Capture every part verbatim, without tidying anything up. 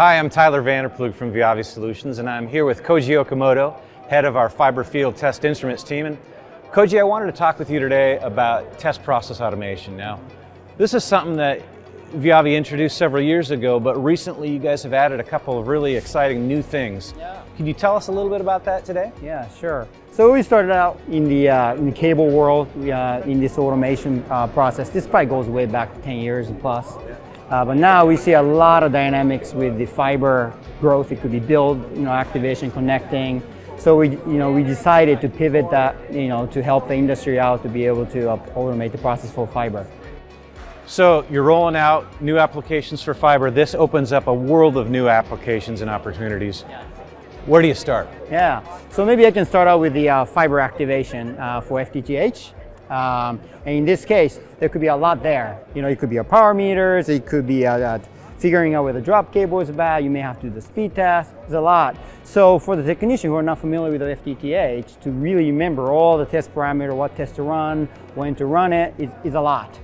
Hi, I'm Tyler Vander Ploeg from VIAVI Solutions, and I'm here with Koji Okamoto, head of our fiber field test instruments team. And Koji, I wanted to talk with you today about test process automation. Now, this is something that VIAVI introduced several years ago, but recently you guys have added a couple of really exciting new things. Yeah. Can you tell us a little bit about that today? Yeah, sure. So we started out in the, uh, in the cable world, uh, in this automation uh, process. This probably goes way back ten years and plus. Yeah. Uh, but now we see a lot of dynamics with the fiber growth. It could be build, you know, activation, connecting. So we, you know, we decided to pivot that, you know, to help the industry out to be able to uh, automate the process for fiber. So you're rolling out new applications for fiber. This opens up a world of new applications and opportunities. Where do you start? Yeah. So maybe I can start out with the uh, fiber activation uh, for F T T H. Um, and in this case, there could be a lot there. You know, it could be a power meters, it could be a, a figuring out where the drop cable is bad, you may have to do the speed test, there's a lot. So for the technician who are not familiar with the F T T H, to really remember all the test parameter, what test to run, when to run it, is, is a lot.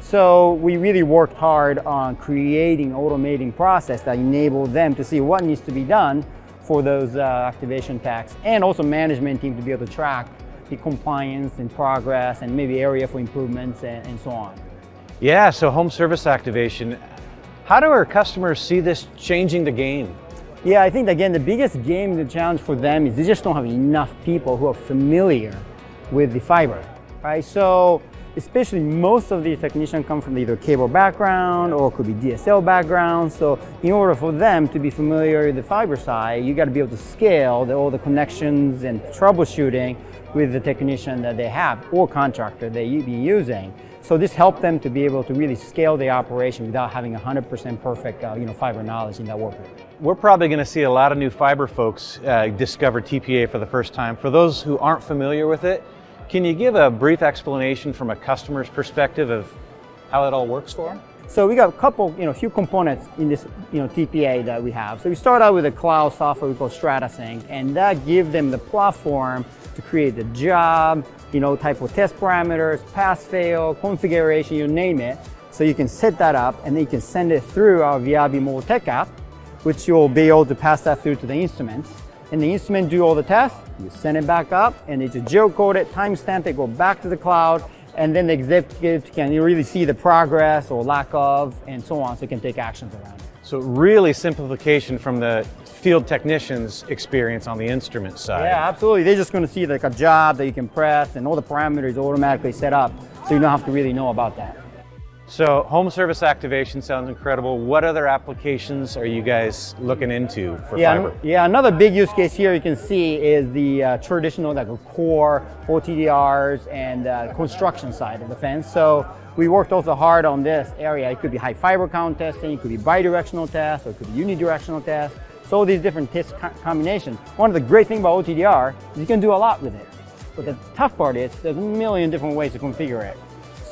So we really worked hard on creating automating process that enabled them to see what needs to be done for those uh, activation tasks, and also management team to be able to track the compliance and progress and maybe area for improvements and, and so on. Yeah, so home service activation. How do our customers see this changing the game? Yeah, I think again, the biggest game, the challenge for them is they just don't have enough people who are familiar with the fiber, right? So especially most of these technicians come from either cable background or could be D S L background. So in order for them to be familiar with the fiber side, you got to be able to scale the, all the connections and troubleshooting with the technician that they have or contractor that you be using. So this helped them to be able to really scale the operation without having one hundred percent perfect uh, you know, fiber knowledge in that worker. We're probably going to see a lot of new fiber folks uh, discover T P A for the first time. For those who aren't familiar with it, can you give a brief explanation from a customer's perspective of how it all works for them? So we got a couple, you know, few components in this, you know, T P A that we have. So we start out with a cloud software we call Stratasync, and that gives them the platform to create the job, you know, type of test parameters, pass fail, configuration, you name it. So you can set that up, and then you can send it through our VIAVI Mobile Tech app, which you'll be able to pass that through to the instruments. And the instrument do all the tests, you send it back up, and they just geocode it, timestamp it, go back to the cloud, and then the executive can really see the progress or lack of, and so on, so you can take actions around it. So really simplification from the field technician's experience on the instrument side. Yeah, absolutely. They're just going to see like a job that you can press, and all the parameters automatically set up, so you don't have to really know about that. So home service activation sounds incredible. What other applications are you guys looking into for yeah, fiber? Yeah, another big use case here you can see is the uh, traditional like core O T D Rs and uh, construction side of the fence. So we worked also hard on this area. It could be high fiber count testing, it could be bidirectional tests, or it could be unidirectional tests. So these different test co combinations. One of the great things about O T D R is you can do a lot with it. But the tough part is there's a million different ways to configure it.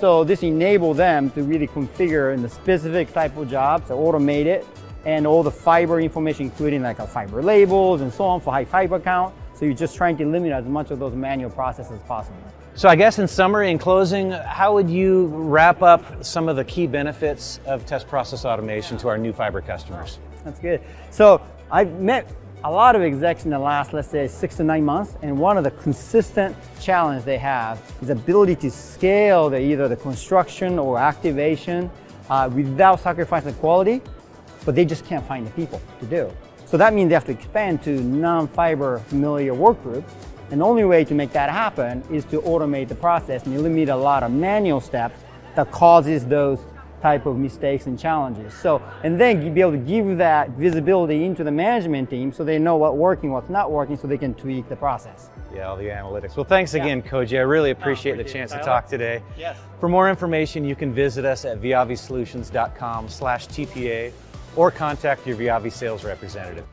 So this enabled them to really configure in the specific type of jobs, to automate it, and all the fiber information, including like a fiber labels and so on for high fiber count. So you're just trying to limit as much of those manual processes as possible. So I guess in summary, in closing, how would you wrap up some of the key benefits of test process automation to our new fiber customers? That's good. So I've met a lot of execs in the last, let's say, six to nine months, and one of the consistent challenges they have is the ability to scale the, either the construction or activation uh, without sacrificing quality, but they just can't find the people to do. So that means they have to expand to non-fiber familiar work group, and the only way to make that happen is to automate the process and eliminate a lot of manual steps that causes those type of mistakes and challenges. So, and then be able to give that visibility into the management team so they know what's working, what's not working, so they can tweak the process. Yeah, all the analytics. Well, thanks again, yeah. Koji. I really appreciate no, the chance to talk today. Yes. For more information, you can visit us at viavisolutions dot com slash T P A or contact your VIAVI sales representative.